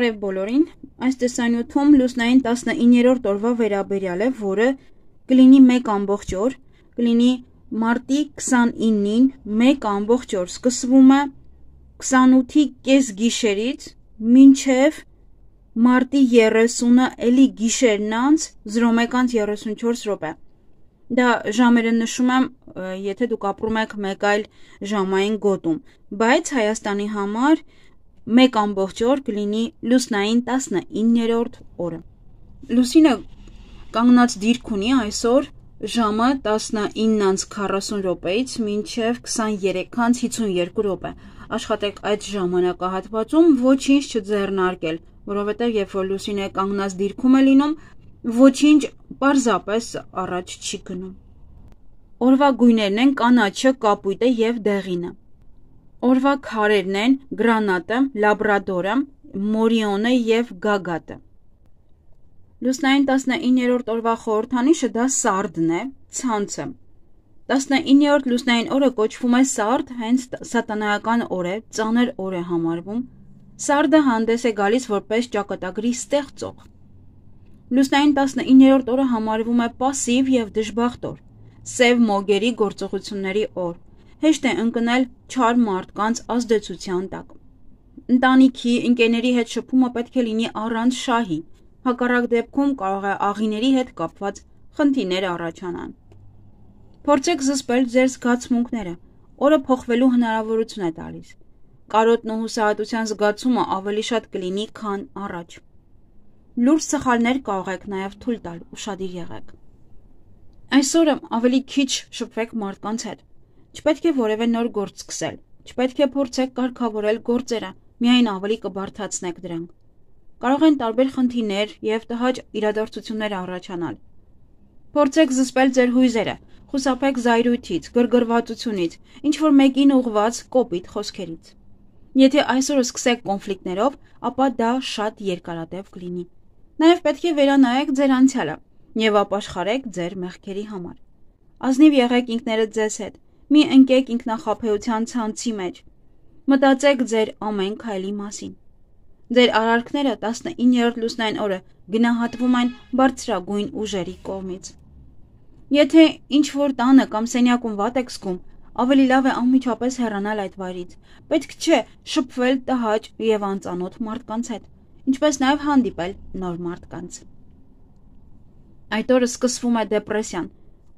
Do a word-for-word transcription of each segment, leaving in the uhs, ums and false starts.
Բարև բոլորին, այս տեսանյութում լուսնային տասնիններորդ օրվա վերաբերյալ է, որը կլինի մեկ ամբողջ օր, կլինի մարտի քսանինին մեկ ամբողջ օր, սկսվում է քսանութի կես գիշերից մինչև մարտի երեսունը էլի գիշերն անց զրո մեկ երեսունչորս րոպե։ Դա ժամերը նշում եմ, եթե դուք ապրում եք մեկ այլ ժամային գոտում, բայց Հայաստանի համար մեկ ամբողջ օր կլինի լուսնային տասնիններորդ օրը։ Լուսինը կանգնած դիրք ունի այսօր ժամը տասնինը քառասուն րոպեից մինչև քսանուերեք հինգ հիսունուերկու րոպե։ Աշխատեք այդ ժամանակահատվածում ոչինչ չձեռնարկել, որովհետև երբ որ լուսինը կանգնած դիրքում է լինում, ոչինչ պարզապես առաջ չի գնում։ Օրվա գույներն են կանաչը, կապույտը և դեղինը։ Օրվա քարերն են գրանատը, լաբրադորը, մորիոնը և գագատը։ Լուսնային տասնիններորդ օրվա խորհրդանիշը դա սարդն է, ցանցը։ տասնիններորդ լուսնային օրը կոչվում է սարդ, հենց սատանայական օր է, ծանր օր է համարվում։ Սարդը հանդես է գալիս որպես ճակատագրի ստեղծող։ Լուսնային տասնիններորդ օրը համարվում է պասիվ և դժբախտ օր, սև մոգերի գործողությունների օր։ Հեշտ է ընկնել չար մարդկանց ազդեցության տակ։ Ընտանիքի, ընկերների հետ շփումը պետք է լինի առանց շահի, հակառակ դեպքում կարող է աղիների հետ կապված խնդիրներ առաջանան։ Փորձեք զսպել ձեր զգացմունքները, օրը փոխվելու հնարավորություն է տալիս։ Կարոտն ու հուսահատության զգացումը ավելի շատ կլինի, քան առաջ։ Լուրջ սխալներ կարող եք նաև թույլ տալ, ուշադիր եղեք։ Այսօրը ավելի քիչ շփվեք մարդկանց հետ։ Չպետք է որևէ նոր գործ սկսել, չպետք է փորձեք կարգավորել գործերը, միայն ավելի կբարդացնեք դրանք։ Կարող են տարբեր խնդիրներ և տհաճ իրադարձություններ առաջանալ։ Փորձեք զսպել ձեր հույզերը, խուսափեք զայրույթից, գրգռվածությունից, ինչ-որ մեկին ուղղված կոպիտ խոսքերից։ Եթե այսօր սկսեք կոնֆլիկտներով, ապա դա շատ երկարատև կլինի։ Նաև պետք է վերանայեք ձեր անցյալը և ապաշխարեք ձեր մեղքերի համար։ Ազնիվ եղեք ինքներդ ձեզ հետ։ Մի ընկեք ինքնախաբեության ցանցի մեջ, մտածեք ձեր ամեն քայլի մասին։ Ձեր արարքները տասնիններորդ լուսնային օրը գնահատվում են բարձրագույն ուժերի կողմից։ Եթե ինչ-որ տանը կամ սենյակում վատ եք զգում, ավելի լավ է անմիջապես հեռանալ այդ վայրից։ Պետք չէ շփվել տհաճ և անծանոթ մարդկանց հետ, ինչպես նաև հանդիպել նոր մարդկանց։ Այդ օրը սկսվում է դեպրեսիան։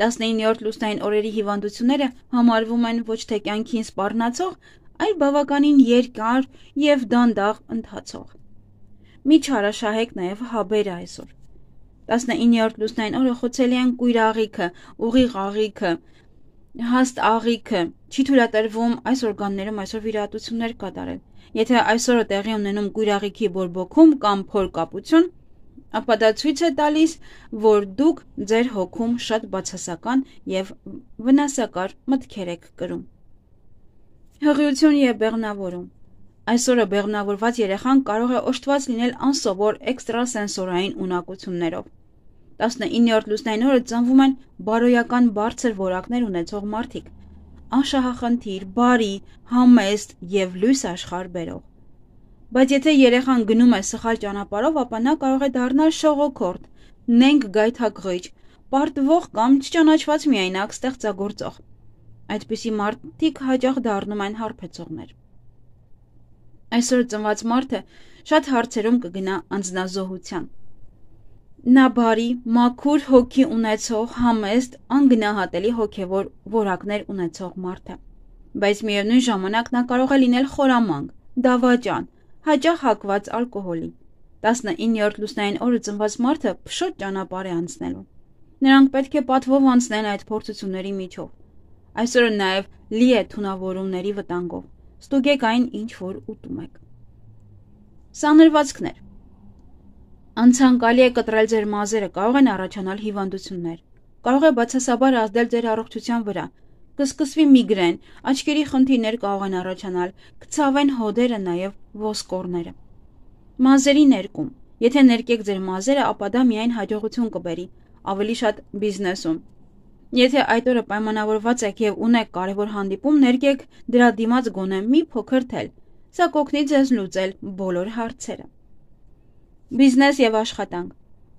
տասնիններորդ լուսնային օրերի հիվանդությունները համարվում են ոչ թե կյանքին սպառնացող, այլ բավականին երկար և դանդաղ ընթացող։ Մի չարաշահեք նաև հաբերը այսօր։ տասնիններորդ լուսնային օրը խոցելի են կույր աղիքը, ուղիղ աղիքը, հաստ աղիքը, չի թույլատրվում այս օրգաններում այսօր վիրահատություններ կատարել։ Եթե այսօրը տեղի ունենում կույր աղիքի բորբոքում կամ փորկապություն, ապա դա ցույց է տալիս, որ դուք ձեր հոգում շատ բացասական և վնասակար մտքեր եք կրում։ Հղիություն և բեղնավորում։ Այսօրը բեղնավորված երեխան կարող է օժտված լինել անսովոր էքստրասենսորային ունակություններով։ տասնիններորդ լուսնային օրը ծնվում են բարոյական բարձր որակներ ունեցող մարդիկ, անշահախնդիր, բարի, համեստ և լույս աշխարհ բերող։ Բայց եթե երեխան գնում է սխալ ճանապարհով, ապա նա կարող է դառնալ շողոքորդ, նենգ գայթակղիչ, պարտվող կամ չճանաչված միայնակ ստեղծագործող։ Այդպիսի մարդիկ հաճախ դառնում են հարբեցողներ։ Այսօր ծնված մարդը շատ հարցերում կգնա անձնազոհության։ Նա բարի, մաքուր հոգի ունեցող, համեստ, անգնահատելի հոգևոր որակներ ունեցող մարդ է։ Բայց միևնույն ժամանակ նա կարող է լինել խորամանկ, դավաճան, հաճախ հակված ալկոհոլի։ տասնիններորդ լուսնային օրը ծնված մարդը փշոտ ճանապարհ է անցնելու։ Նրանք պետք է պատվով անցնեն այդ փորձությունների միջով։ Այսօրը նաև լի է թունավորումների վտանգով։ Ստուգեք այն, ինչ որ ուտում եք։ Սանրվածքներ։ Անցանկալի է կտրել ձեր մազերը, կարող են առաջանալ հիվանդություններ, կարող է բացասաբար ազդել ձեր առողջության վրա, կսկսվի միգրեն, աչքերի խնդիրներ կարող են առաջանալ, կցավեն հոդերը նաև ոսկորները։ Մազերի ներկում, եթե ներկեք ձեր մազերը, ապա դա միայն հաջողություն կբերի, ավելի շատ բիզնեսում։ Եթե այդ օրը պայմանավորված եք եւ ունեք կարևոր հանդիպում, ներկեք դրա դիմաց գոնե մի փոքր թել, սա կօգնի ձեզ լուծել բոլոր հարցերը։ Բիզնես և աշխատանք.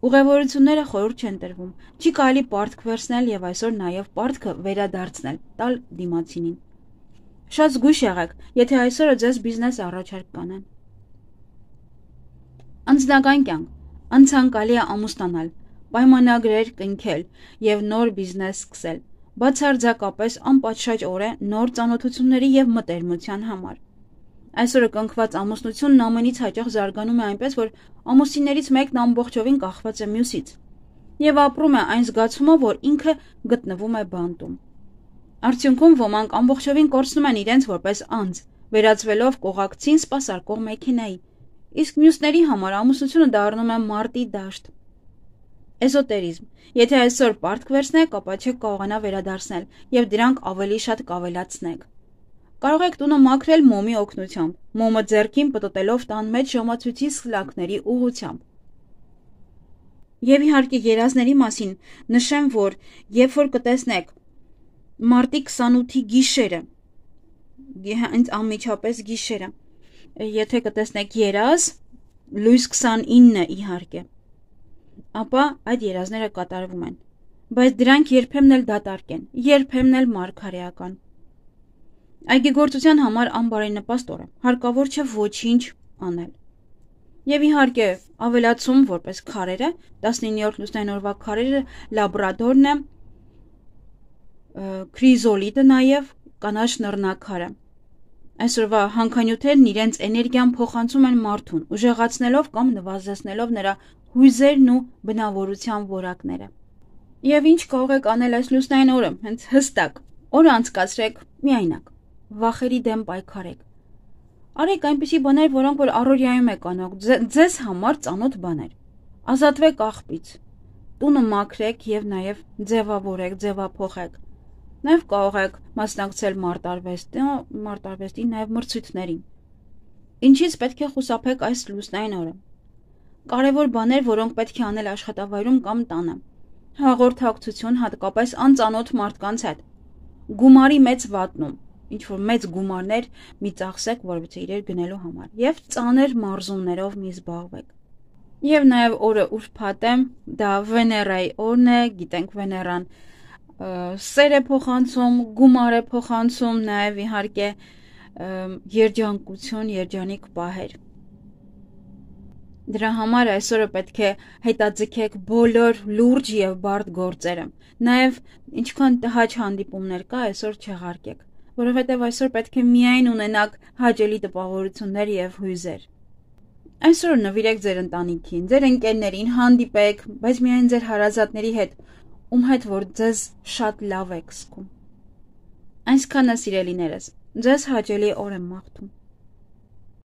Ուղևորությունները խորհուրդ չեն տրվում, չի կարելի պարտք վերցնել և այսօր նաև պարտքը վերադարձնել, տալ դիմացինին։ Շատ զգույշ եղեք, եթե այսօրը ձեզ բիզնես առաջարկ կանեն։ Անձնական կյանք. Անցանկալի է ամուսնանալ, պայմանագրեր կնքել և նոր բիզնես սկսել, բացարձակապես անպատշաճ օր է նոր ծանոթությունների և մտերմության համար։ Այսօրը կնքված ամուսնությունն ամենից հաճախ զարգանում է այնպես, որ ամուսիններից մեկն ամբողջովին կախված է մյուսից և ապրում է այն զգացումով, որ ինքը գտնվում է բանտում։ Արդյունքում ոմանք ամբողջովին կորցնում են իրենց որպես անձ, վերածվելով կողակցին սպասարկող մեքենայի, իսկ մյուսների համար ամուսնությունը դառնում է մարտի դաշտ։ Էզոտերիզմ. Եթե այսօր պարտք վերցնեք, ապա չեք կարողանա վերադարձնել և դրանք ավելի շատ կավելացնեք։ Կարող եք տունը մաքրել մոմի օգնությամբ, մոմը ձեռքին պտտելով տան մեջ ժամացույցի սլաքների ուղղությամբ։ Եվ իհարկե երազների մասին նշեմ, որ երբ որ կտեսնեք մարտի քսանութի գիշերը, հենց անմիջապես գիշերը, եթե կտեսնեք երազ, լույս քսանինը իհարկե, ապա այդ երազները կատարվում են, բայց դրանք երբեմն էլ դատարկ են, երբեմն էլ մարգարեական։ Այգեգործության համար անբարենպաստ օր է, հարկավոր չէ ոչինչ անել։ Եվ իհարկե ավելացում որպես քարերը, տասնիններորդ լուսնային օրվա քարերը լաբրադորն է, քրիզոլիտը նաև կանաչ նռնակարը։ Այսօրվա հանքանյութերն իրենց էներգիան փոխանցում են մարդուն, ուժեղացնելով կամ նվազեցնելով նրա հույզերն ու բնավորության որակները։ Եվ ինչ կարող եք անել այս լուսնային օրը, հենց հստակ օրը անցկացրեք միայնակ։ Վախերի դեմ պայքարեք։ Արեք այնպիսի բաներ, որոնք որ առօրյայում եք անող, ձեզ համար ծանոթ բաներ։ Ազատվեք աղբից, տունը մաքրեք և նաև ձևավորեք, ձևափոխեք։ Նաև կարող եք մասնակցել մարտարվեստի, նաև մրցույթներին։ Ինչից պետք է խուսափեք այս լուսնային օրը։ Կարևոր բաներ, որոնք պետք է անել աշխատավայրում կամ տանը։ Հաղորդակցություն, հատկապես անծանոթ մարդկանց հետ։ Գումարի մեծ վատնում, ինչ-որ մեծ գումարներ մի ծախսեք, որովհետև իրեր գնելու համար, և ծանր մարզումներով մի զբաղվեք։ Եվ նաև օրը ուրբաթ է, դա Վեներայի օրն է, գիտենք Վեներան սեր է փոխանցում, գումար է փոխանցում, նաև իհարկե երջանկություն, երջանիկ պահեր։ Դրա համար այսօրը պետք է հետաձգեք բոլոր լուրջ և բարդ գործերը, նաև ինչքան տհաճ հանդիպումներ կա այսօր չեղարկեք, որովհետև այսօր պետք է միայն ունենաք հաճելի տպավորություններ և հույզեր։ Այսօր նվիրեք ձեր ընտանիքին, ձեր ընկերներին, հանդիպեք, բայց միայն ձեր հարազատների հետ, ում հետ որ ձեզ շատ լավ եք զգում։ Այսքանը, սիրելիներս, ձեզ հաճելի օր եմ մաղթում։